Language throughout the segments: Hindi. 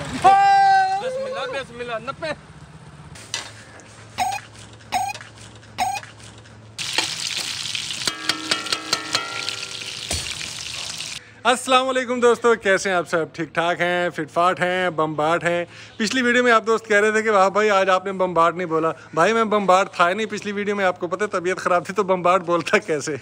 बिस्मिल्लाह बिस्मिल्लाह 90 अस्सलाम वालेकुम दोस्तों, कैसे हैं आप सब? ठीक ठाक हैं, फिटफाट हैं, बमबाट हैं। पिछली वीडियो में आप दोस्त कह रहे थे कि वाह भाई आज आपने बमबाट नहीं बोला। भाई मैं बमबाट था ही नहीं पिछली वीडियो में, आपको पता है तबीयत ख़राब थी तो बमबाट बोलता कैसे।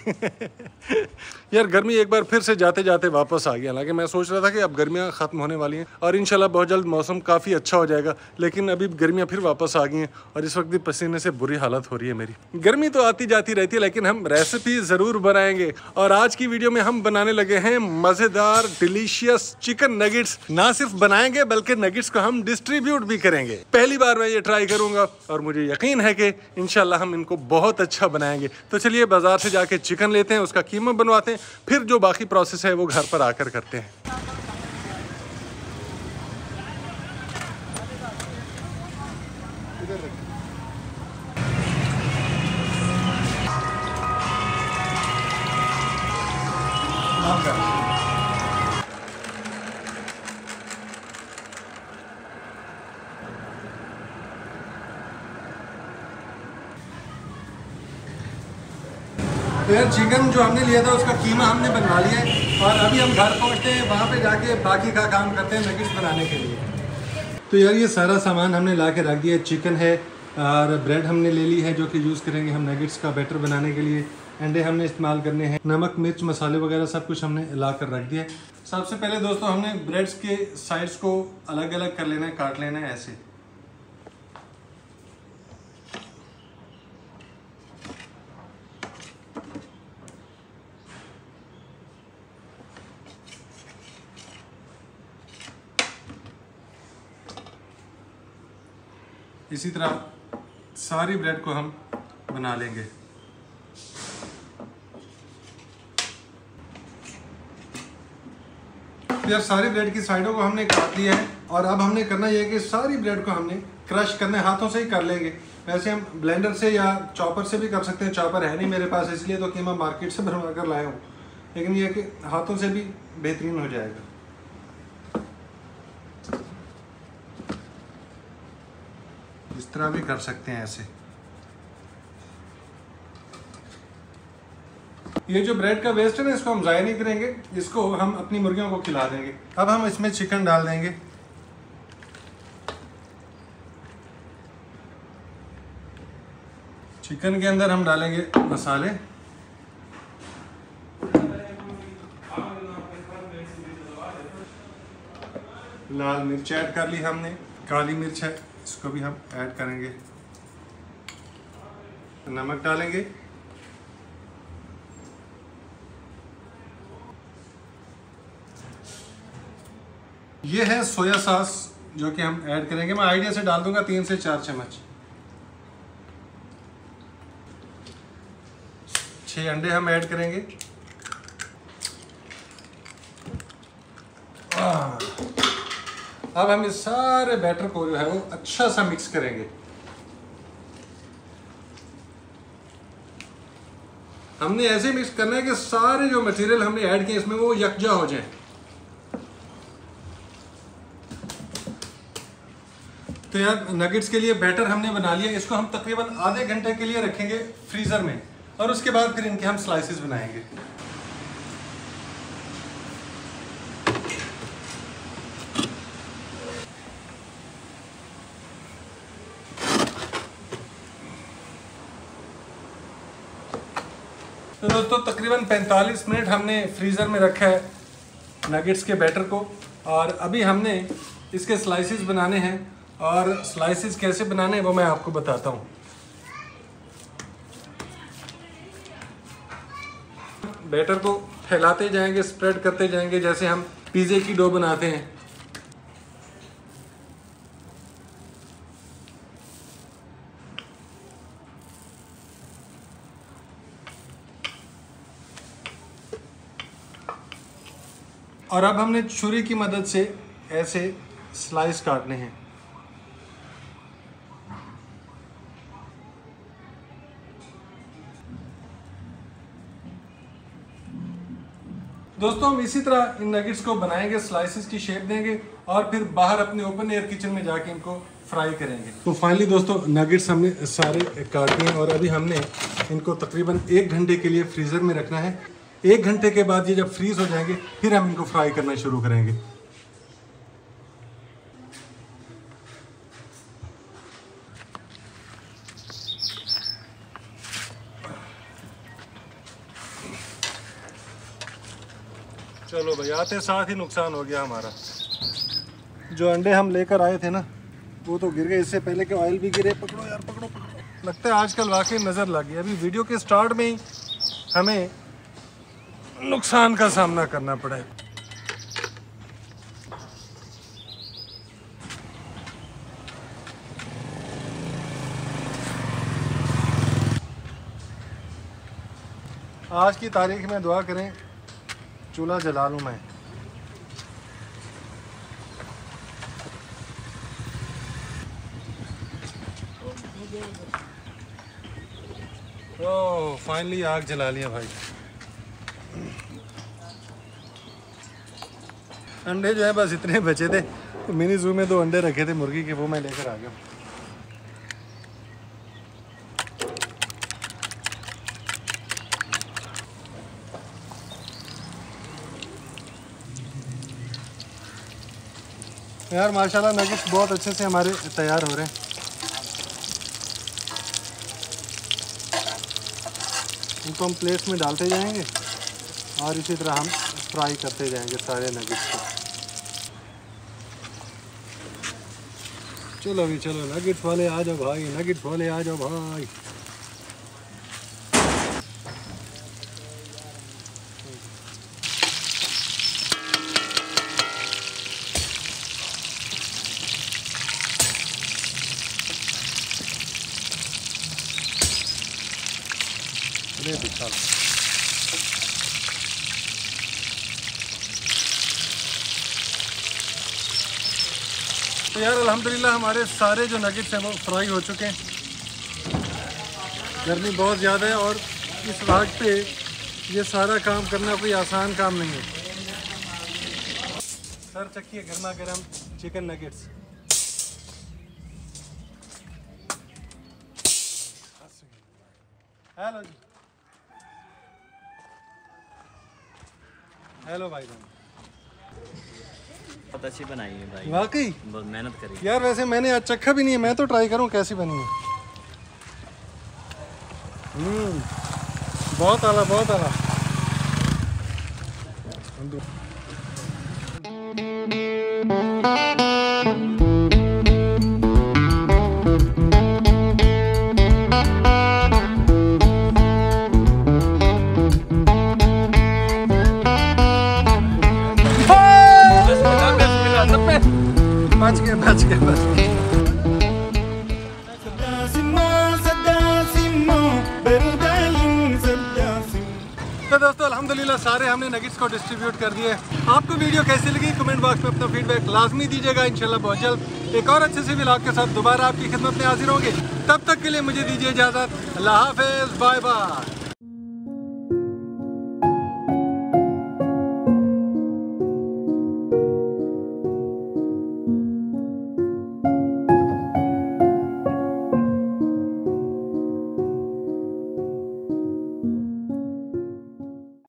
यार गर्मी एक बार फिर से जाते जाते वापस आ गई। हालांकि मैं सोच रहा था कि अब गर्मियाँ ख़त्म होने वाली हैं और इंशाल्लाह बहुत जल्द मौसम काफ़ी अच्छा हो जाएगा, लेकिन अभी गर्मियाँ फिर वापस आ गई हैं और इस वक्त भी पसीने से बुरी हालत हो रही है मेरी। गर्मी तो आती जाती रहती है, लेकिन हम रेसिपी ज़रूर बनाएंगे और आज की वीडियो में हम बनाने लगे हैं मज़ेदार डिलीशियस चिकन नगेट्स। ना सिर्फ बनाएंगे बल्कि नगेट्स को हम डिस्ट्रीब्यूट भी करेंगे। पहली बार मैं ये ट्राई करूंगा और मुझे यकीन है कि इंशाल्लाह हम इनको बहुत अच्छा बनाएंगे। तो चलिए बाजार से जाके चिकन लेते हैं, उसका कीमा बनवाते हैं, फिर जो बाकी प्रोसेस है वो घर पर आकर करते हैं। तो यार चिकन जो हमने लिया था उसका कीमा हमने बनवा लिया है और अभी हम घर पहुंचते हैं, वहाँ पे जाके बाकी का काम करते हैं नगेट्स बनाने के लिए। तो यार ये सारा सामान हमने ला के रख दिया है। चिकन है और ब्रेड हमने ले ली है जो कि यूज़ करेंगे हम नगेट्स का बैटर बनाने के लिए। अंडे हमने इस्तेमाल करने हैं, नमक मिर्च मसाले वगैरह सब कुछ हमने ला कर रख दिया है। सबसे पहले दोस्तों हमने ब्रेड्स के साइड्स को अलग अलग कर लेना है, काट लेना है ऐसे। इसी तरह सारी ब्रेड को हम बना लेंगे। यार सारी ब्रेड की साइडों को हमने काट लिया है और अब हमने करना यह है कि सारी ब्रेड को हमने क्रश करने हाथों से ही कर लेंगे। वैसे हम ब्लेंडर से या चॉपर से भी कर सकते हैं, चॉपर है नहीं मेरे पास इसलिए तो कीमा मार्केट से बनवा कर लाया हूँ, लेकिन यह कि हाथों से भी बेहतरीन हो जाएगा। इस तरह भी कर सकते हैं ऐसे। ये जो ब्रेड का वेस्ट है ना इसको हम ज़ाया नहीं करेंगे, इसको हम अपनी मुर्गियों को खिला देंगे। अब हम इसमें चिकन डाल देंगे। चिकन के अंदर हम डालेंगे मसाले। लाल मिर्च ऐड कर ली हमने, काली मिर्च है इसको भी हम ऐड करेंगे। नमक डालेंगे। ये है सोया सॉस जो कि हम ऐड करेंगे। मैं आइडिया से डाल दूंगा 3 से 4 चम्मच। 6 अंडे हम ऐड करेंगे। अब हम इस सारे बैटर को जो है वो अच्छा सा मिक्स करेंगे। हमने ऐसे मिक्स करना है कि सारे जो मटेरियल हमने ऐड किए इसमें वो यकजा हो जाए। तो यार नगेट्स के लिए बैटर हमने बना लिया, इसको हम तकरीबन आधे घंटे के लिए रखेंगे फ्रीज़र में और उसके बाद फिर इनके हम स्लाइसेस बनाएंगे। तो दोस्तों तकरीबन 45 मिनट हमने फ्रीज़र में रखा है नगेट्स के बैटर को और अभी हमने इसके स्लाइसेस बनाने हैं और स्लाइसेस कैसे बनाने हैं वो मैं आपको बताता हूँ। बैटर को फैलाते जाएंगे, स्प्रेड करते जाएंगे, जैसे हम पिज़्ज़े की डो बनाते हैं। और अब हमने छुरी की मदद से ऐसे स्लाइस काटने हैं। दोस्तों हम इसी तरह इन नगेट्स को बनाएंगे, स्लाइसेस की शेप देंगे और फिर बाहर अपने ओपन एयर किचन में जाके इनको फ्राई करेंगे। तो फाइनली दोस्तों नगेट्स हमने सारे काटे और अभी हमने इनको तकरीबन 1 घंटे के लिए फ्रीज़र में रखना है। 1 घंटे के बाद ये जब फ्रीज हो जाएंगे फिर हम इनको फ्राई करना शुरू करेंगे। चलो भाई आते साथ ही नुकसान हो गया हमारा, जो अंडे हम लेकर आए थे ना वो तो गिर गए, इससे पहले कि ऑयल भी गिरे। पकड़ो यार पकड़ो पकड़ो। लगता है आजकल वाकई नज़र लग गई। अभी वीडियो के स्टार्ट में ही हमें नुकसान का सामना करना पड़ा है। आज की तारीख में दुआ करें चूल्हा जला लूँ मैं। ओह फाइनली आग जला लिया भाई। अंडे जो है बस इतने बचे थे, तो मिनी जू में 2 अंडे रखे थे मुर्गी के, वो मैं लेकर आ गया। यार माशाल्लाह नगेट्स बहुत अच्छे से हमारे तैयार हो रहे हैं। इनको हम प्लेट में डालते जाएंगे और इसी तरह हम फ्राई करते जाएंगे सारे नगेट्स को। चलो अभी चलो नगेट्स वाले आ जाओ भाई, नगेट्स वाले आ जाओ भाई। अरे बिचारा तो यार अल्हम्दुलिल्लाह हमारे सारे जो नगेट्स हैं वो फ्राई हो चुके हैं। गर्मी बहुत ज़्यादा है और इस वक्त पे ये सारा काम करना कोई आसान काम नहीं है। सर चखिए गर्मा गर्म चिकन नगेट्स। हेलो जी, हेलो भाई साहब बहुत अच्छी बनाई है भाई, वाकई बहुत मेहनत करी यार। वैसे मैंने आज चखा भी नहीं है, मैं तो ट्राई करूँ कैसी बनी है। बहुत आला बहुत आला। तो दोस्तों अल्हम्दुलिल्लाह सारे हमने नगेट्स को डिस्ट्रीब्यूट कर दिए। आपको वीडियो कैसी लगी कमेंट बॉक्स में अपना फीडबैक लाजमी दीजिएगा। इंशाल्लाह बहुत जल्द एक और अच्छे से व्लॉग के साथ दोबारा आपकी खिदमत में हाजिर होंगे। तब तक के लिए मुझे दीजिए इजाज़त। अल्लाह हाफिज़, बाय बाय।